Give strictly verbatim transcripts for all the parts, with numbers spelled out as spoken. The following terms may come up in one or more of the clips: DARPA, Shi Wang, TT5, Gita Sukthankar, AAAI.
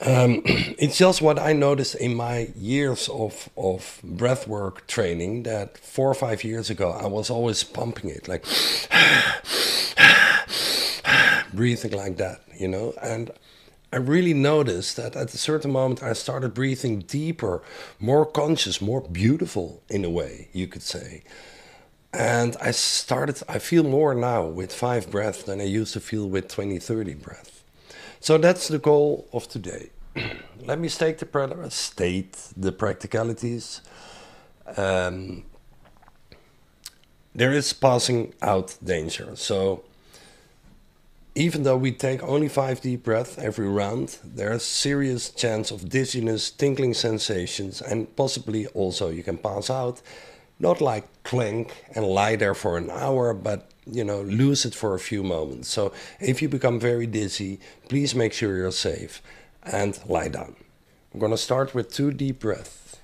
Um, it's just what I noticed in my years of, of breathwork training, that four or five years ago, I was always pumping it, like breathing like that, you know? And I really noticed that at a certain moment, I started breathing deeper, more conscious, more beautiful in a way, you could say. And I started, I feel more now with five breaths than I used to feel with twenty, thirty breaths. So that's the goal of today. Let me state the, state the practicalities. Um, there is passing out danger. So even though we take only five deep breaths every round, there is serious chance of dizziness, tingling sensations, and possibly also you can pass out. Not like clank and lie there for an hour, but you know, lose it for a few moments. So if you become very dizzy, please make sure you're safe and lie down. I'm gonna start with two deep breaths.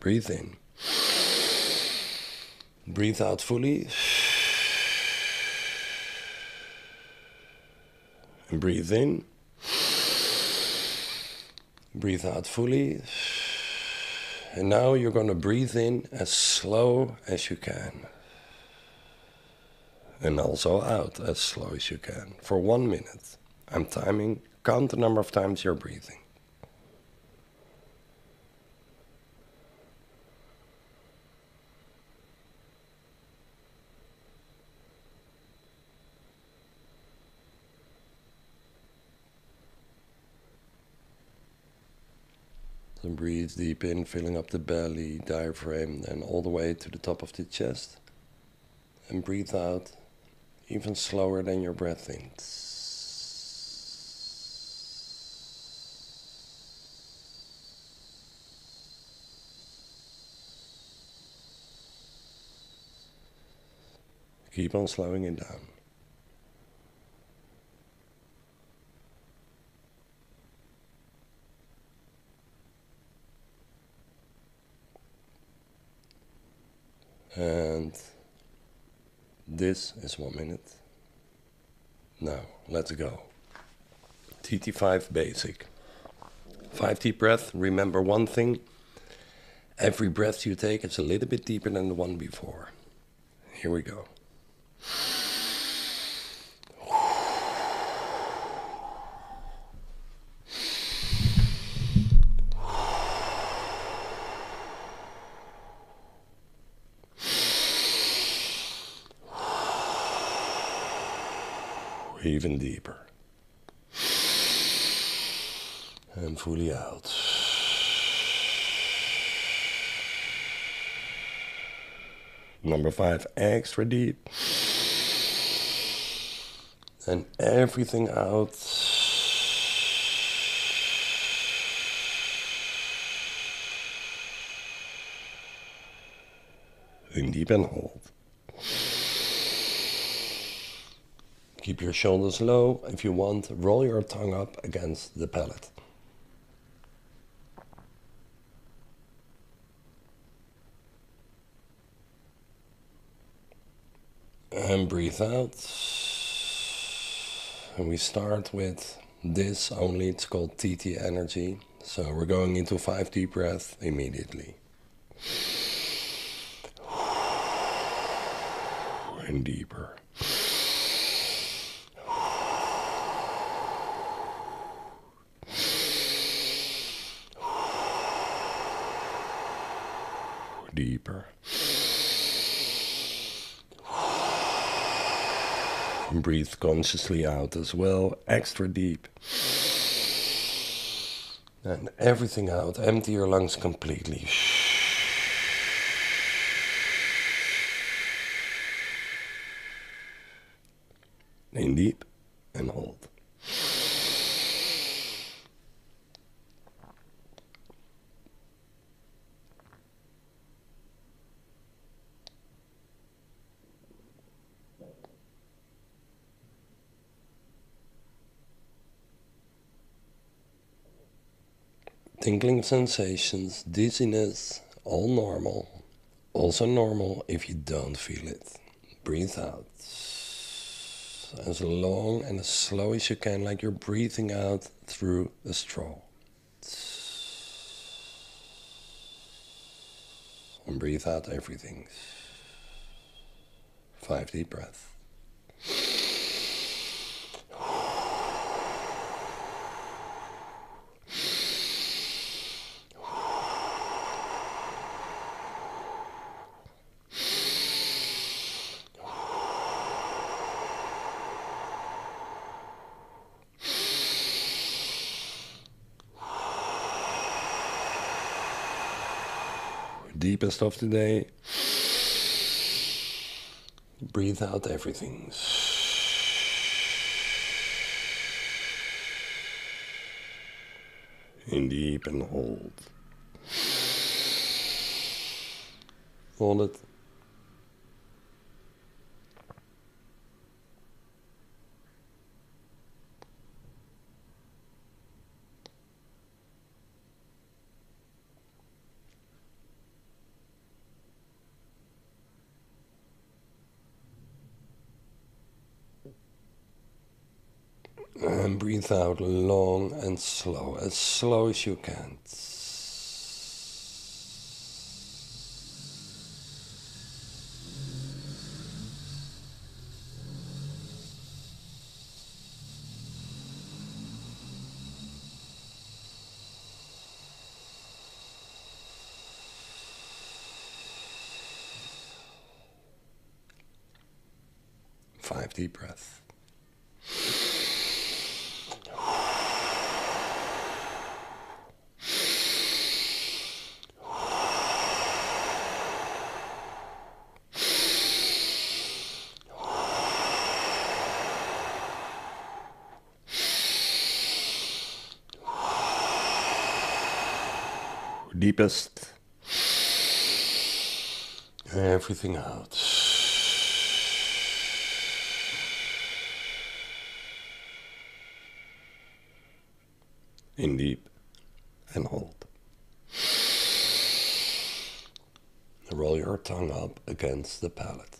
Breathe in. Breathe out fully. And breathe in. Breathe out fully. And now you're gonna breathe in as slow as you can. And also out as slow as you can for one minute. I'm timing, count the number of times you're breathing. So breathe deep in, filling up the belly, diaphragm, then all the way to the top of the chest. And breathe out. Even slower than your breath in. Keep on slowing it down. And this is one minute. Now, let's go. T T five basic. Five deep breaths. Remember one thing. Every breath you take is a little bit deeper than the one before. Here we go. Even deeper. And fully out. Number five, extra deep. And everything out. In deep and hold. Keep your shoulders low. If you want, roll your tongue up against the palate. And breathe out. And we start with this only. It's called T T energy. So we're going into five deep breaths immediately. And deeper. Deeper. And breathe consciously out as well, extra deep. And everything out, empty your lungs completely. In deep and hold. Tingling sensations, dizziness, all normal. Also normal if you don't feel it. Breathe out. breaths as long and as slow as you can, like you're breathing out through a straw. And breathe out everything. Five deep breaths. Deepest of the day. Breathe out everything. In deep and hold. Hold it. And breathe out long and slow, as slow as you can. Five deep breaths. Deepest, everything out. In deep and hold. Roll your tongue up against the palate.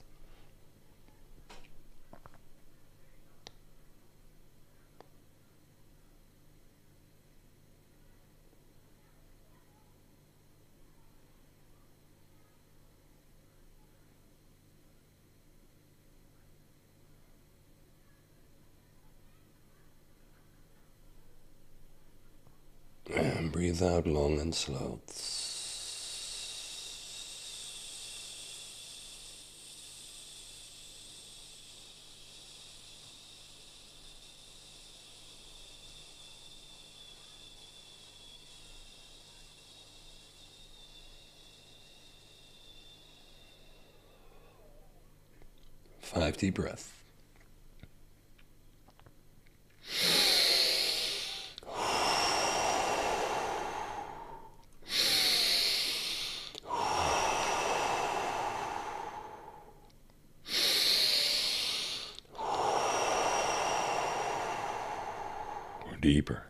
Breathe out long and slow. Five deep breaths. Deeper.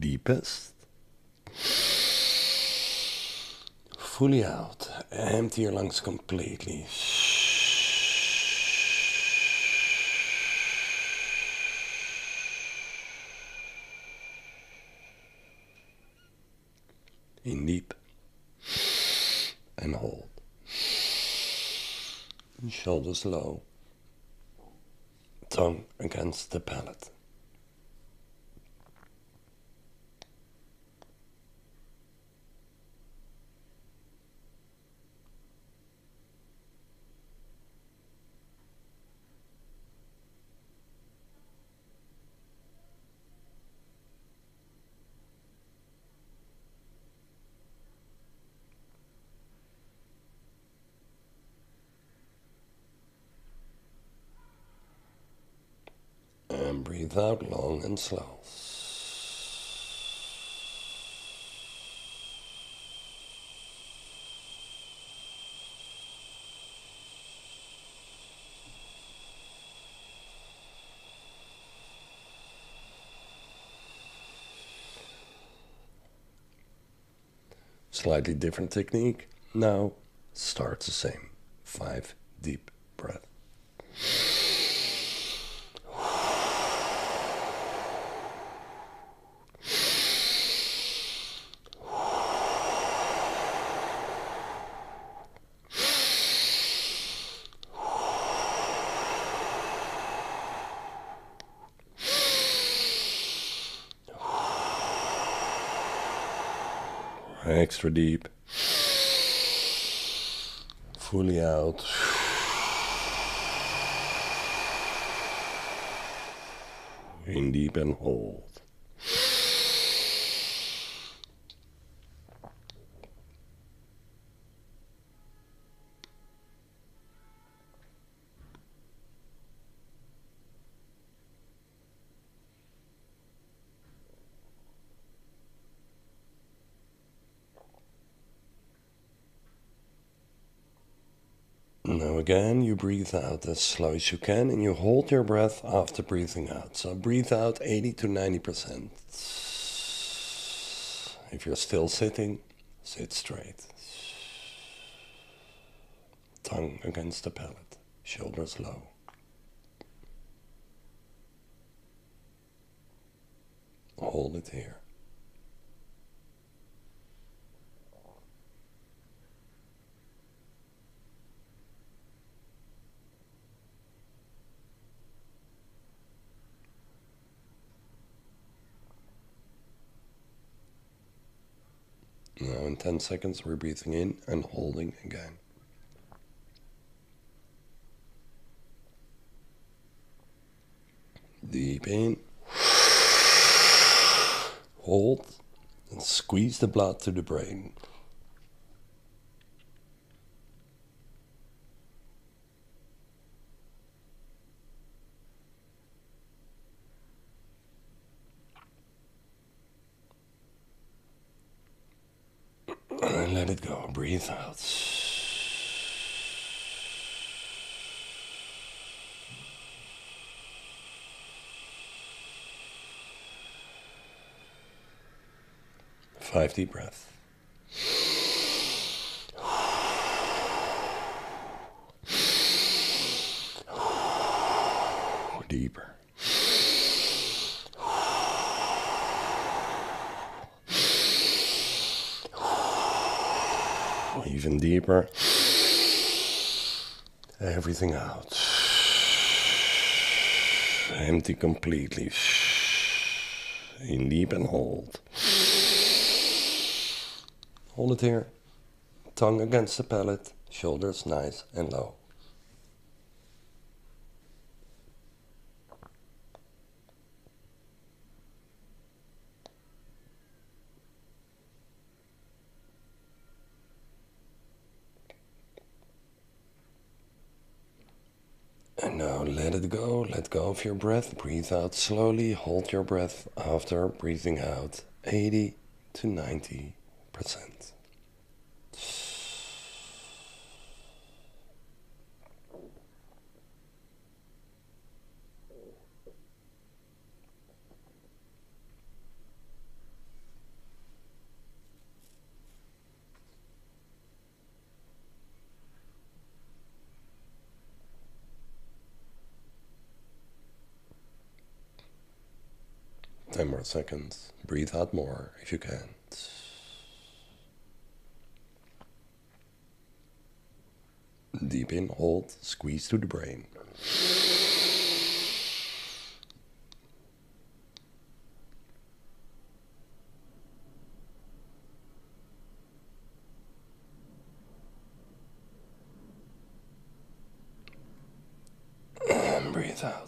Deepest. Fully out. Empty your lungs completely. In deep. And hold. Shoulders low, tongue against the palate. And breathe out long and slow. Slightly different technique now. starts the same. Five deep breath. Extra deep, fully out. In deep and hold. Now again, you breathe out as slow as you can and you hold your breath after breathing out. So breathe out eighty to ninety percent. If you're still sitting, sit straight. Tongue against the palate, shoulders low. Hold it here. Now in ten seconds we're breathing in and holding again. Deep in. Hold and squeeze the blood to the brain. And let it go. Breathe out. Five deep breaths. Deeper. Even deeper. Everything out. Empty completely. In deep and hold. Hold it here. Tongue against the palate. Shoulders nice and low. And now let it go, let go of your breath, breathe out slowly, hold your breath after breathing out eighty to ninety percent. ten more seconds. Breathe out more if you can. Deep in, hold, squeeze to the brain. And breathe out.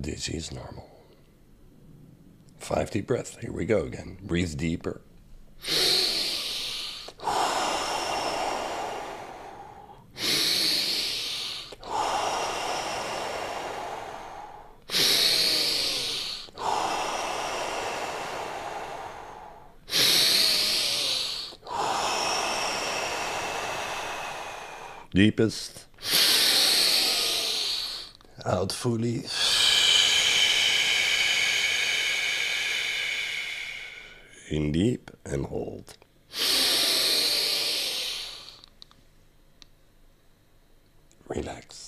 Dizzy is normal. Five deep breaths. Here we go again. Breathe deeper. Deepest. Out fully. in deep and hold. Relax.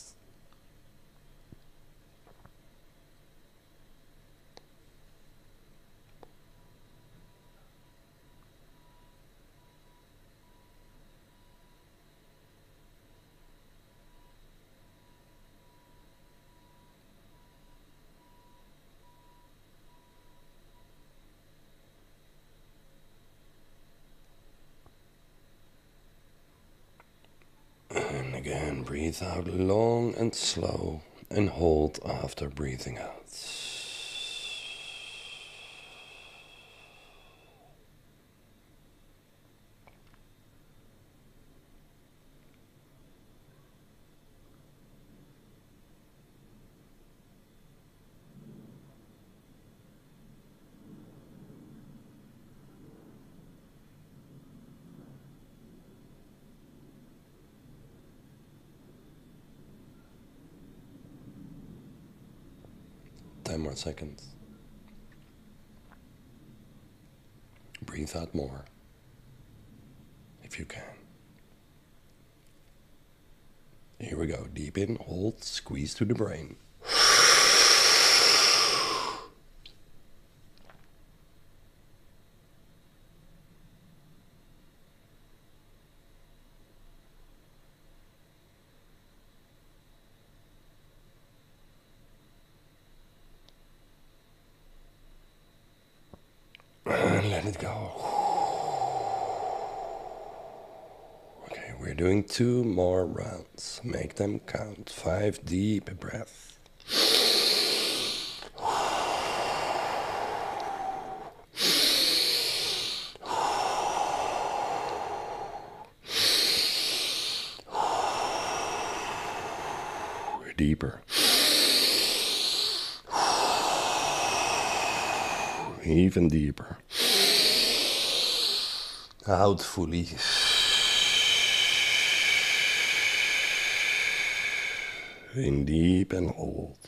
Again, breathe out long and slow and hold after breathing out. ten more seconds. Breathe out more, if you can. Here we go, deep in, hold, squeeze to the brain. Let it go. Okay, we're doing two more rounds. Make them count. Five deep breaths. We're deeper. Even deeper. Out fully. In deep and hold.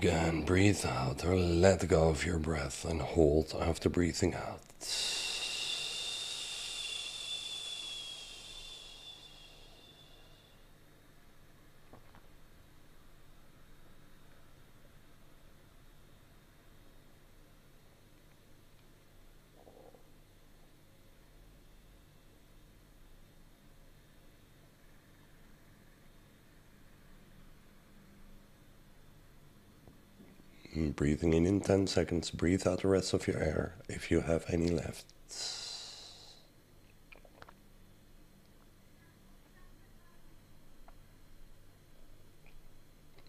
Again, breathe out or let go of your breath and hold after breathing out. Breathing in in ten seconds, breathe out the rest of your air, if you have any left.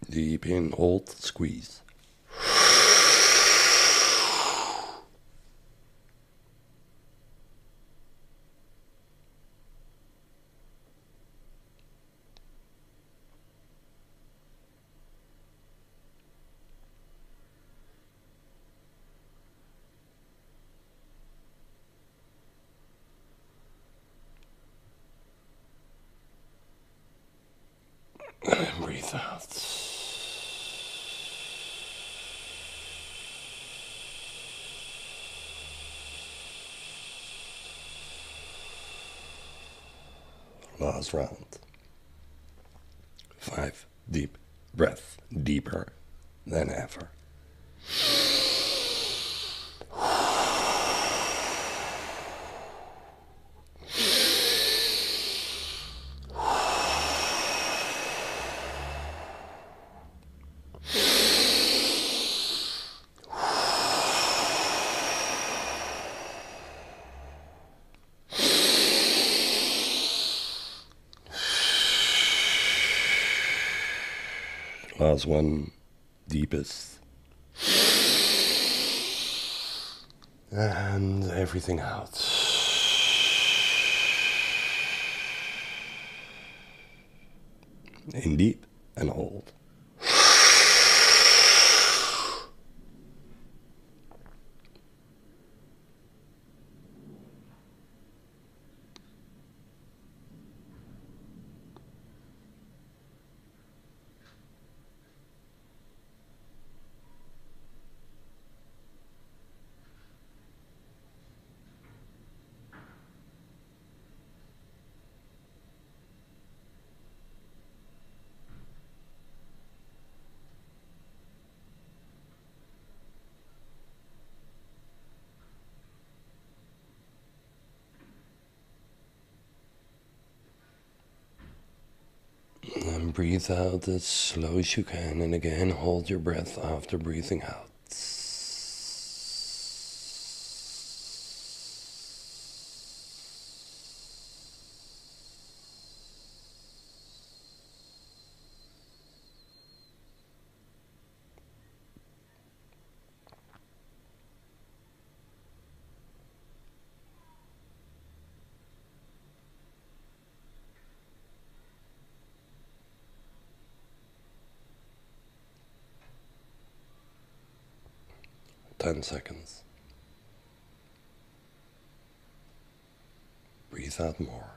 Deep in, hold, squeeze. Breathe out. Last round. Five deep breaths, deeper than ever. Class one deepest. And everything out. In deep and hold. Breathe out as slow as you can, and again hold your breath after breathing out. Ten seconds. Breathe out more.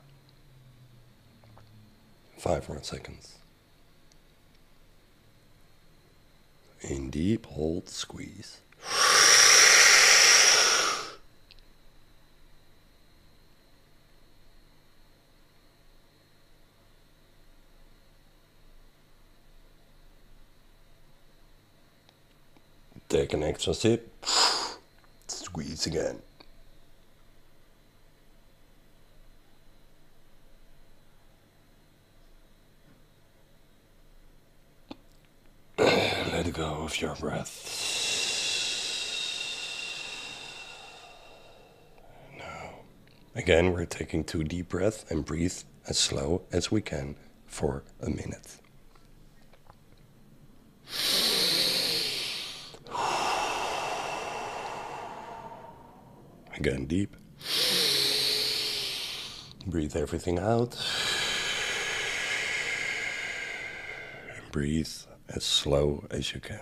Five more seconds. In deep, hold, squeeze. Take an extra sip, squeeze again. Let go of your breath. Now, again, we're taking two deep breaths and breathe as slow as we can for a minute. Again, deep. Breathe everything out. And breathe as slow as you can.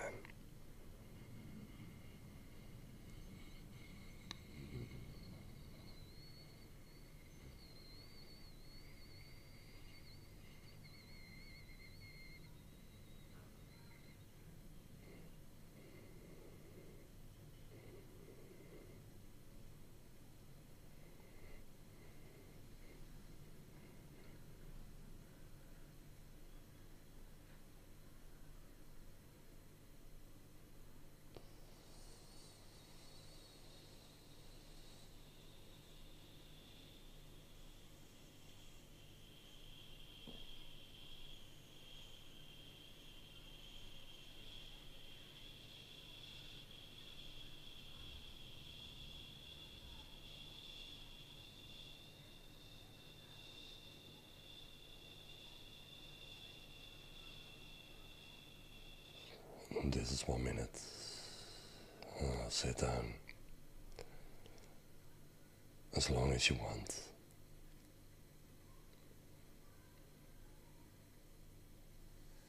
This is one minute. Uh, sit down as long as you want.